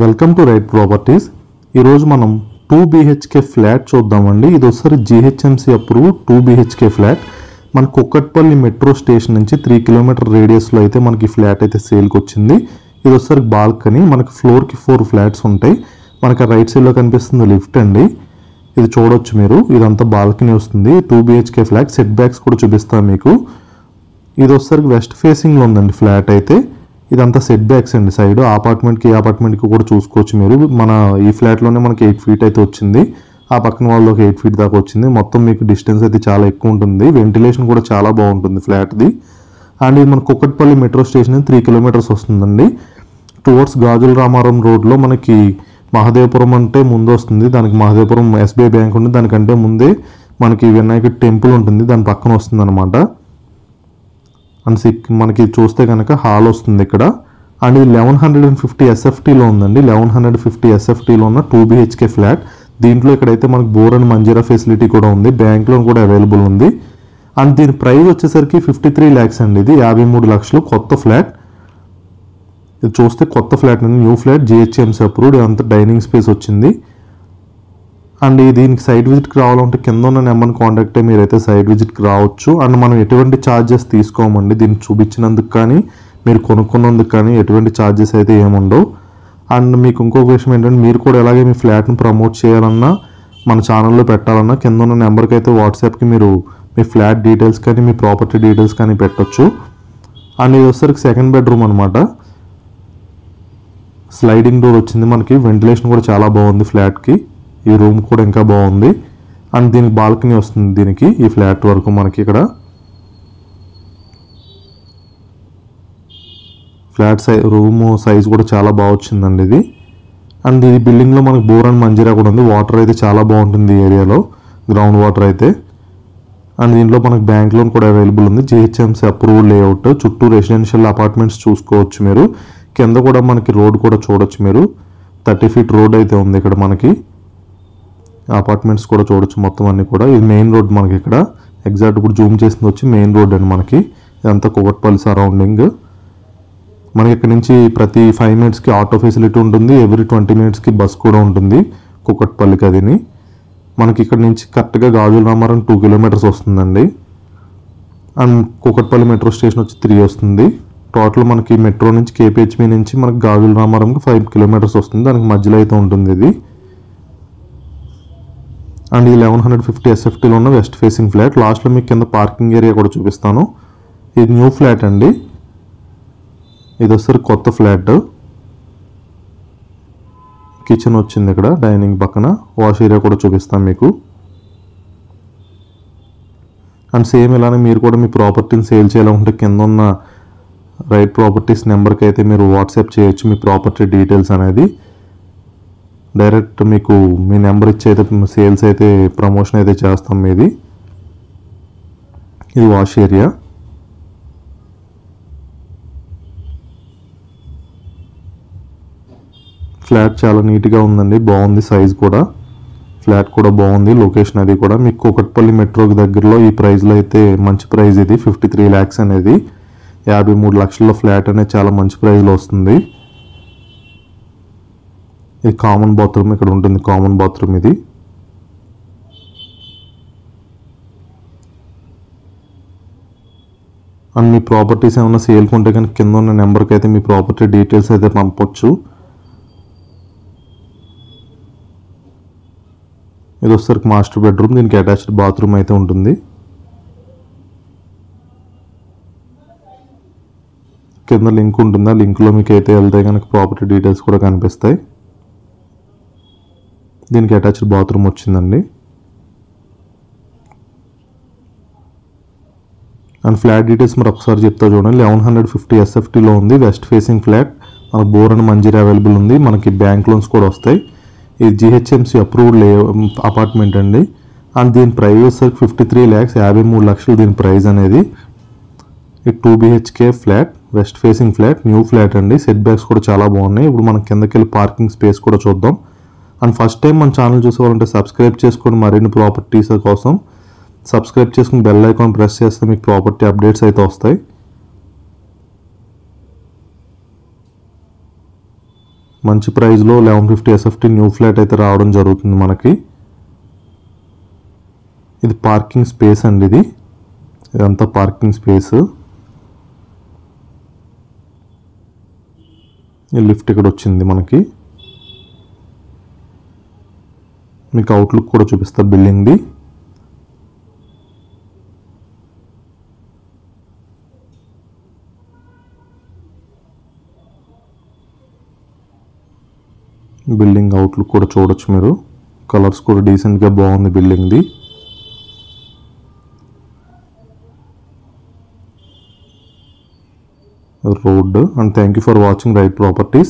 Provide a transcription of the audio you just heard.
Welcome to right properties. ఈ రోజు మనం 2 బిహెచ్కే ఫ్లాట్ చూద్దామండి। ఇది ఒకసారి GHMC అప్రూవ్డ్ 2 బిహెచ్కే ఫ్లాట్ మన కుక్కట్పల్లి మెట్రో స్టేషన్ నుంచి 3 కిలోమీటర్ రేడియస్ లో అయితే మనకి ఫ్లాట్ అయితే సేల్ కి వచ్చింది। ఇది ఒకసారి బాల్కనీ, మనకి ఫ్లోర్ కి 4 ఫ్లాట్స్ ఉంటాయి। మనకి రైట్ సైడ్ లో కనిపిస్తుంది లిఫ్ట్ అండి, ఇది చూడొచ్చు మీరు। ఇదంతా బాల్కనీ వస్తుంది। 2 బిహెచ్కే ఫ్లాట్ సెట్ బ్యాక్స్ కూడా చూపిస్తాను మీకు। ఇది ఒకసారి వెస్ట్ ఫేసింగ్ లో ఉందండి ఫ్లాట్ అయితే। ఇదంతా సెట్ బ్యాక్స్ అండి, సైడ్ అపార్ట్మెంట్కి అపార్ట్మెంట్కి కూడా చూసుకోవచ్చు మీరు। మన ఈ ఫ్లాట్లోనే మనకి 8 feet అయితే వచ్చింది, ఆ పక్కన వాళ్ళకి 8 feet దాకా వచ్చింది। మొత్తం మీకు డిస్టెన్స్ అయితే చాలా ఎక్కువ ఉంటుంది, వెంటిలేషన్ కూడా చాలా బాగుంటుంది ఫ్లాట్ది। అండ్ ఇది మన కుక్కట్పల్లి మెట్రో స్టేషన్ 3 kilometers వస్తుందండి, టువర్డ్స్ గాజులరామారం రోడ్లో మనకి మహదేవపురం అంటే ముందు వస్తుంది, దానికి మహదేవపురం SBI బ్యాంక్ ఉంది, దానికంటే ముందే మనకి వినాయక టెంపుల్ ఉంటుంది, దాని పక్కన వస్తుంది అనమాట। అండ్ మనకి చూస్తే కనుక హాల్ వస్తుంది ఇక్కడ। అండ్ ఇది 1150 SFTలో ఉందండి, 1150 SFTలో ఉన్న 2 BHK ఫ్లాట్। దీంట్లో ఇక్కడైతే మనకి బోర్ అండ్ మంజీరా ఫెసిలిటీ కూడా ఉంది, బ్యాంక్ లోన్ కూడా అవైలబుల్ ఉంది। అండ్ దీని ప్రైస్ వచ్చేసరికి 53 lakhs అండి, ఇది 53 లక్షలు కొత్త ఫ్లాట్। ఇది చూస్తే కొత్త ఫ్లాట్ అండి, న్యూ ఫ్లాట్, GHMC అప్రూవ్డ్, అంత డైనింగ్ స్పేస్ వచ్చింది। అండ్ దీనికి సైట్ విజిట్కి రావాలంటే కింద ఉన్న నెంబర్ని కాంటాక్ట్ అయ్యి మీరైతే సైట్ విజిట్కి రావచ్చు। అండ్ మనం ఎటువంటి ఛార్జెస్ తీసుకోమండి, దీన్ని చూపించినందుకు కానీ మీరు కొనుక్కున్నందుకు కానీ ఎటువంటి ఛార్జెస్ అయితే ఏముండవు। అండ్ మీకు ఇంకొక విషయం ఏంటంటే, మీరు కూడా ఎలాగే మీ ఫ్లాట్ని ప్రమోట్ చేయాలన్నా మన ఛానల్లో పెట్టాలన్నా కింద ఉన్న నెంబర్కి అయితే వాట్సాప్కి మీరు మీ ఫ్లాట్ డీటెయిల్స్ కానీ మీ ప్రాపర్టీ డీటెయిల్స్ కానీ పెట్టచ్చు। అండ్ ఇది వచ్చేసరికి 2nd bedroom అనమాట, స్లైడింగ్ డోర్ వచ్చింది మనకి, వెంటిలేషన్ కూడా చాలా బాగుంది ఫ్లాట్కి, ఈ రూమ్ కూడా ఇంకా బాగుంది। అండ్ దీనికి బాల్కనీ వస్తుంది దీనికి, ఈ ఫ్లాట్ వరకు మనకి ఇక్కడ ఫ్లాట్ సైజ్ రూమ్ సైజ్ కూడా చాలా బాగా వచ్చిందండి ఇది। అండ్ ఈ బిల్డింగ్లో మనకి బోర్ అండ్ మంజీరా కూడా ఉంది, వాటర్ అయితే చాలా బాగుంటుంది ఈ ఏరియాలో, గ్రౌండ్ వాటర్ అయితే। అండ్ దీంట్లో మనకి బ్యాంక్ లోన్ కూడా అవైలబుల్ ఉంది, GHMC అప్రూవ్డ్ లేఅవుట్, చుట్టూ రెసిడెన్షియల్ అపార్ట్మెంట్స్ చూసుకోవచ్చు మీరు, కింద కూడా మనకి రోడ్ కూడా చూడొచ్చు మీరు, 30 feet రోడ్ అయితే ఉంది ఇక్కడ మనకి, అపార్ట్మెంట్స్ కూడా చూడొచ్చు మొత్తం అన్ని కూడా। ఇది మెయిన్ రోడ్ మనకి ఇక్కడ ఎగ్జాక్ట్ ఇప్పుడు జూమ్ చేసింది వచ్చి మెయిన్ రోడ్ అండి మనకి, ఇదంతా కుకట్పల్లి సరౌండింగ్ మనకి। ఇక్కడ నుంచి ప్రతి 5 minutesకి ఆటో ఫెసిలిటీ ఉంటుంది, ఎవ్రీ 20 minutesకి బస్ కూడా ఉంటుంది కుకట్పల్లికి అదిని మనకి। ఇక్కడ నుంచి కరెక్ట్గా గాజులరామారం 2 kilometers వస్తుందండి, అండ్ కుకట్పల్లి మెట్రో స్టేషన్ వచ్చి 3 వస్తుంది టోటల్ మనకి। మెట్రో నుంచి KPHB నుంచి మనకి గాజులరామారంకి 5 kilometers వస్తుంది, దానికి మధ్యలో అయితే ఉంటుంది ఇది। అండ్ ఇది 1150 SFTలో ఉన్న వెస్ట్ ఫేసింగ్ ఫ్లాట్। లాస్ట్లో మీకు కింద పార్కింగ్ ఏరియా కూడా చూపిస్తాను, ఇది న్యూ ఫ్లాట్ అండి, ఇది వచ్చేసరికి కొత్త ఫ్లాట్। కిచెన్ వచ్చింది ఇక్కడ, డైనింగ్ పక్కన వాష్ ఏరియా కూడా చూపిస్తాను మీకు। అండ్ సేమ్ ఇలానే మీరు కూడా మీ ప్రాపర్టీని సేల్ చేయాలంటే కింద ఉన్న రైట్ ప్రాపర్టీస్ నెంబర్కి అయితే మీరు వాట్సాప్ చేయొచ్చు మీ ప్రాపర్టీ డీటెయిల్స్ అనేది, డైరెక్ట్ మీకు మీ నెంబర్ ఇచ్చి అయితే సేల్స్ అయితే ప్రమోషన్ అయితే చేస్తాం మీది। ఇది వాష్ ఏరియా, ఫ్లాట్ చాలా నీట్గా ఉందండి, బాగుంది, సైజ్ కూడా ఫ్లాట్ కూడా బాగుంది, లొకేషన్ అది కూడా మీకు కుకట్పల్లి మెట్రోకి దగ్గరలో ఈ ప్రైస్లో అయితే మంచి ప్రైజ్ ఇది, 53 lakhs అనేది 53 లక్షల్లో ఫ్లాట్ అనేది చాలా మంచి ప్రైజ్లో వస్తుంది। ఇది కామన్ బాత్రూమ్ ఇక్కడ ఉంటుంది, కామన్ బాత్రూమ్ ఇది। అండ్ మీ ప్రాపర్టీస్ ఏమైనా సేల్కి ఉంటే కానీ కింద ఉన్న నెంబర్కి అయితే మీ ప్రాపర్టీ డీటెయిల్స్ అయితే పంపొచ్చు। ఇది వచ్చేసరికి మాస్టర్ బెడ్రూమ్, దీనికి అటాచ్డ్ బాత్రూమ్ అయితే ఉంటుంది, కింద లింక్ ఉంటుంది, ఆ లింక్లో మీకు అయితే వెళ్తే కనుక ప్రాపర్టీ డీటెయిల్స్ కూడా కనిపిస్తాయి। దీనికి అటాచ్డ్ బాత్రూమ్ వచ్చిందండి। అండ్ ఫ్లాట్ డీటెయిల్స్ మరి ఒకసారి చెప్తా చూడండి, 1150 SFTలో ఉంది, వెస్ట్ ఫేసింగ్ ఫ్లాట్, మనకు బోర్ అండ్ మంజీరా అవైలబుల్ ఉంది, మనకి బ్యాంక్ లోన్స్ కూడా వస్తాయి, ఇది GHMC అప్రూవ్డ్ అపార్ట్మెంట్ అండి। అండ్ దీని ప్రైస్ వచ్చేసరికి 53 lakhs, 53 లక్షలు దీని ప్రైస్ అనేది। ఇది 2 BHK flat, west facing flat, new flat అండి, సెట్ బ్యాక్స్ కూడా చాలా బాగున్నాయి। ఇప్పుడు మనం కిందకి వెళ్ళి పార్కింగ్ స్పేస్ కూడా చూద్దాం। అండ్ ఫస్ట్ టైం మన ఛానల్ చూసేవాళ్ళంటే సబ్స్క్రైబ్ చేసుకొని మరిన్ని ప్రాపర్టీస్ కోసం సబ్స్క్రైబ్ చేసుకుని బెల్ ఐకాన్ ప్రెస్ చేస్తే మీకు ప్రాపర్టీ అప్డేట్స్ అయితే వస్తాయి। మంచి ప్రైస్ లో 1150 SFT న్యూ ఫ్లాట్ అయితే రావడం జరుగుతుంది మనకి। ఇది పార్కింగ్ స్పేస్ అండి, ఇది ఇదంతా పార్కింగ్ స్పేస్। ఈ లిఫ్ట్ ఇక్కడ వచ్చింది మనకి, మీకు అవుట్లుక్ కూడా చూపిస్తా బిల్డింగ్ ది। బిల్డింగ్ అవుట్లుక్ కూడా చూడొచ్చు మీరు, కలర్స్ కూడా డీసెంట్గా బాగుంది బిల్డింగ్ది। Road and thank you for watching right properties.